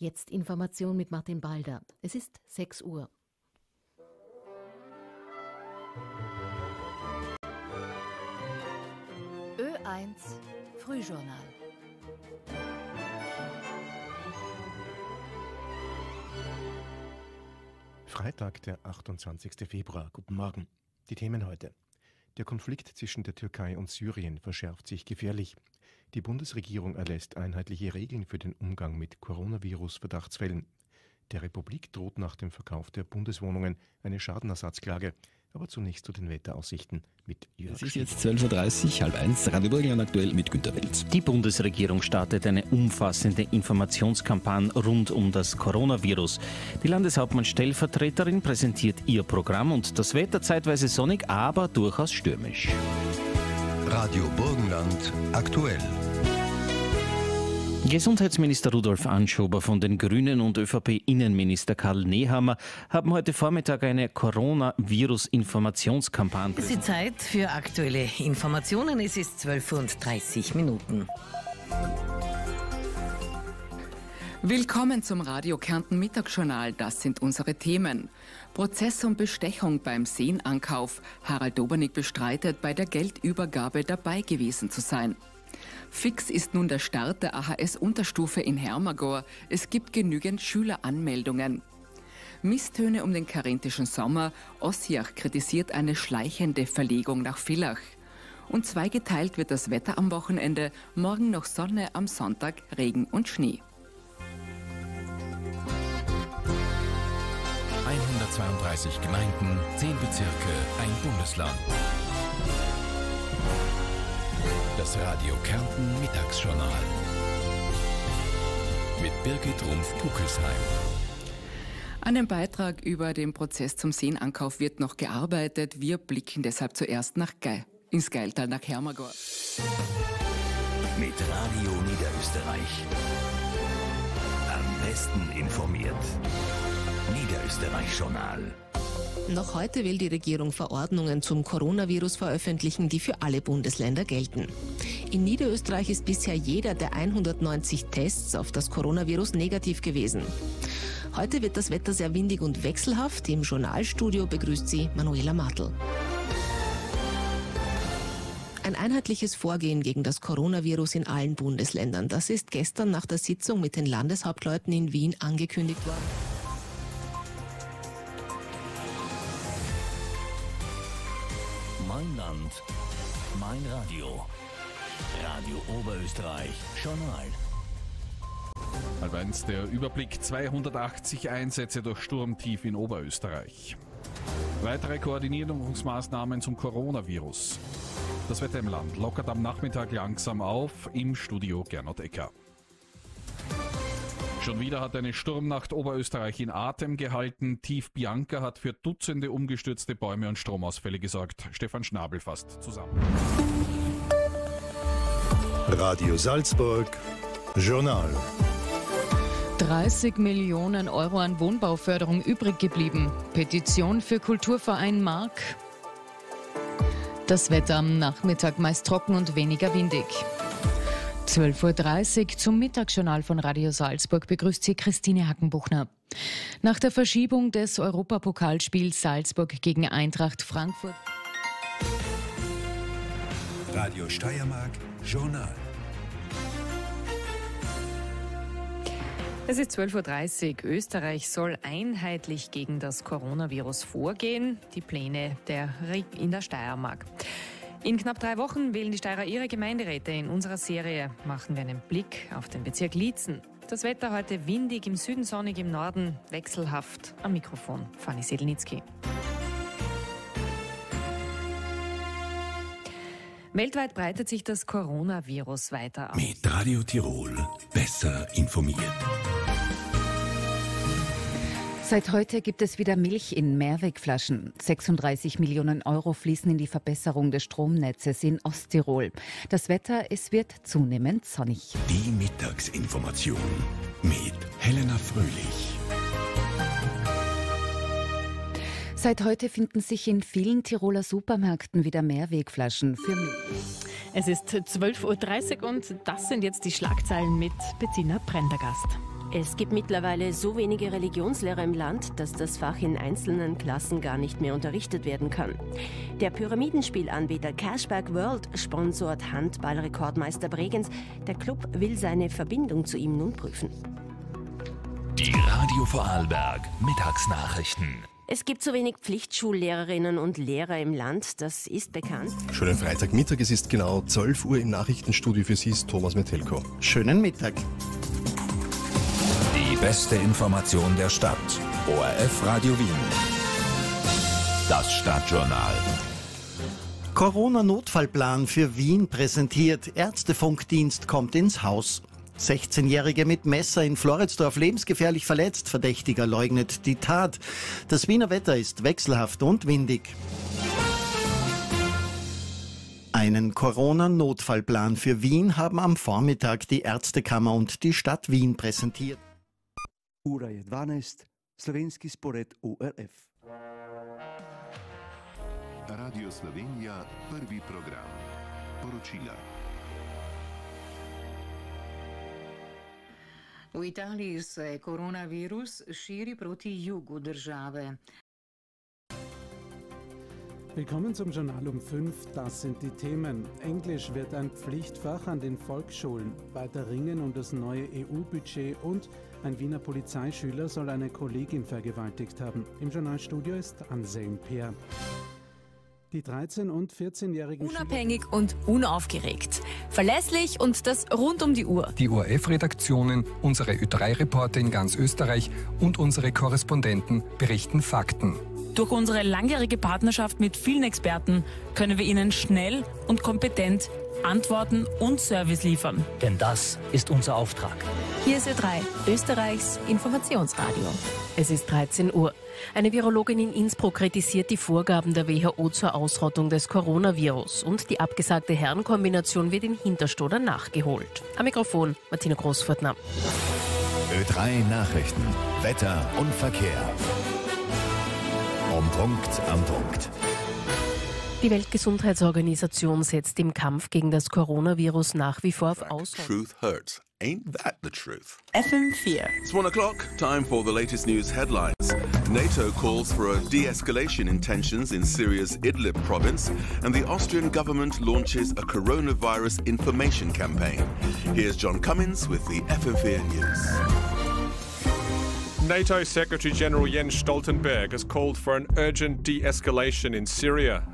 Jetzt Information mit Martin Balder. Es ist 6 Uhr. Ö1 Frühjournal. Freitag, der 28. Februar. Guten Morgen. Die Themen heute. Der Konflikt zwischen der Türkei und Syrien verschärft sich gefährlich. Die Bundesregierung erlässt einheitliche Regeln für den Umgang mit Coronavirus-Verdachtsfällen. Der Republik droht nach dem Verkauf der Bundeswohnungen eine Schadenersatzklage. Aber zunächst zu den Wetteraussichten mit Jörg. Es ist jetzt 12.30 Uhr, 12:30, 12:30, Radio Burgenland aktuell mit Günter Welz. Die Bundesregierung startet eine umfassende Informationskampagne rund um das Coronavirus. Die Landeshauptmann-Stellvertreterin präsentiert ihr Programm und das Wetter zeitweise sonnig, aber durchaus stürmisch. Radio Burgenland aktuell. Gesundheitsminister Rudolf Anschober von den Grünen und ÖVP-Innenminister Karl Nehammer haben heute Vormittag eine Coronavirus-Informationskampagne. Es ist Zeit für aktuelle Informationen. Es ist 12:30 Uhr. Willkommen zum Radio Kärnten Mittagsjournal. Das sind unsere Themen. Prozess um Bestechung beim Seenankauf. Harald Dobernig bestreitet, bei der Geldübergabe dabei gewesen zu sein. Fix ist nun der Start der AHS-Unterstufe in Hermagor. Es gibt genügend Schüleranmeldungen. Misstöne um den karentischen Sommer. Ossiach kritisiert eine schleichende Verlegung nach Villach. Und zweigeteilt wird das Wetter am Wochenende. Morgen noch Sonne, am Sonntag Regen und Schnee. 132 Gemeinden, 10 Bezirke, ein Bundesland. Das Radio Kärnten Mittagsjournal mit Birgit Rumpf-Puckelsheim. An dem Beitrag über den Prozess zum Seenankauf wird noch gearbeitet. Wir blicken deshalb zuerst ins Gailtal nach Hermagor. Mit Radio Niederösterreich. Am besten informiert. Niederösterreich Journal. Noch heute will die Regierung Verordnungen zum Coronavirus veröffentlichen, die für alle Bundesländer gelten. In Niederösterreich ist bisher jeder der 190 Tests auf das Coronavirus negativ gewesen. Heute wird das Wetter sehr windig und wechselhaft. Im Journalstudio begrüßt sie Manuela Martl. Ein einheitliches Vorgehen gegen das Coronavirus in allen Bundesländern. Das ist gestern nach der Sitzung mit den Landeshauptleuten in Wien angekündigt worden. Mein Land, mein Radio. Radio Oberösterreich, Journal. Halb eins der Überblick, 280 Einsätze durch Sturmtief in Oberösterreich. Weitere Koordinierungsmaßnahmen zum Coronavirus. Das Wetter im Land lockert am Nachmittag langsam auf, im Studio Gernot Ecker. Schon wieder hat eine Sturmnacht Oberösterreich in Atem gehalten. Tief Bianca hat für Dutzende umgestürzte Bäume und Stromausfälle gesorgt. Stefan Schnabel fasst zusammen. Radio Salzburg, Journal. 30 Millionen Euro an Wohnbauförderung übrig geblieben. Petition für Kulturverein Mark. Das Wetter am Nachmittag meist trocken und weniger windig. 12.30 Uhr zum Mittagsjournal von Radio Salzburg begrüßt Sie Christine Hackenbuchner. Nach der Verschiebung des Europapokalspiels Salzburg gegen Eintracht Frankfurt. Radio Steiermark, Journal. Es ist 12.30 Uhr. Österreich soll einheitlich gegen das Coronavirus vorgehen. Die Pläne in der Steiermark. In knapp 3 Wochen wählen die Steirer ihre Gemeinderäte. In unserer Serie machen wir einen Blick auf den Bezirk Liezen. Das Wetter heute windig, im Süden sonnig, im Norden wechselhaft. Am Mikrofon Fanny Sedlnitzky. Weltweit breitet sich das Coronavirus weiter aus. Mit Radio Tirol besser informiert. Seit heute gibt es wieder Milch in Mehrwegflaschen. 36 Millionen Euro fließen in die Verbesserung des Stromnetzes in Osttirol. Das Wetter, es wird zunehmend sonnig. Die Mittagsinformation mit Helena Fröhlich. Seit heute finden sich in vielen Tiroler Supermärkten wieder Mehrwegflaschen für Milch. Es ist 12.30 Uhr und das sind jetzt die Schlagzeilen mit Bettina Prendergast. Es gibt mittlerweile so wenige Religionslehrer im Land, dass das Fach in einzelnen Klassen gar nicht mehr unterrichtet werden kann. Der Pyramidenspielanbieter Cashback World sponsort Handballrekordmeister Bregenz. Der Club will seine Verbindung zu ihm nun prüfen. Die Radio Vorarlberg Mittagsnachrichten. Es gibt so wenig Pflichtschullehrerinnen und Lehrer im Land, das ist bekannt. Schönen Freitagmittag, es ist genau 12 Uhr im Nachrichtenstudio. Für Sie ist Thomas Metelko. Schönen Mittag. Die beste Information der Stadt. ORF Radio Wien. Das Stadtjournal. Corona-Notfallplan für Wien präsentiert. Ärztefunkdienst kommt ins Haus. 16-Jährige mit Messer in Floridsdorf lebensgefährlich verletzt. Verdächtiger leugnet die Tat. Das Wiener Wetter ist wechselhaft und windig. Einen Corona-Notfallplan für Wien haben am Vormittag die Ärztekammer und die Stadt Wien präsentiert. Ura je 12, Slovenski spored ORF. Radio Slovenija, prvi program. Poročila. U Italiji se koronavirus širi proti jugu države. Willkommen zum Journal um 5, das sind die Themen. Englisch wird ein Pflichtfach an den Volksschulen, weiter ringen um das neue EU-Budget und ein Wiener Polizeischüler soll eine Kollegin vergewaltigt haben. Im Journalstudio ist Anselm Peer. Die 13- und 14-jährigen unabhängig und unaufgeregt, verlässlich und das rund um die Uhr. Die ORF-Redaktionen, unsere Ö3-Reporter in ganz Österreich und unsere Korrespondenten berichten Fakten. Durch unsere langjährige Partnerschaft mit vielen Experten können wir Ihnen schnell und kompetent Antworten und Service liefern. Denn das ist unser Auftrag. Hier ist Ö3, Österreichs Informationsradio. Es ist 13 Uhr. Eine Virologin in Innsbruck kritisiert die Vorgaben der WHO zur Ausrottung des Coronavirus. Und die abgesagte Herrenkombination wird in Hinterstoder nachgeholt. Am Mikrofon Martina Großfurtner. Ö3 Nachrichten, Wetter und Verkehr. Um Punkt, am Punkt. Die Weltgesundheitsorganisation setzt im Kampf gegen das Coronavirus nach wie vor auf Ausrottung. Ain't that the truth? FM4. It's 1 o'clock, time for the latest news headlines. NATO calls for a de-escalation in tensions in Syria's Idlib province, and the Austrian government launches a coronavirus information campaign. Here's John Cummins with the FM4 news. NATO Secretary General Jens Stoltenberg has called for an urgent de-escalation in Syria.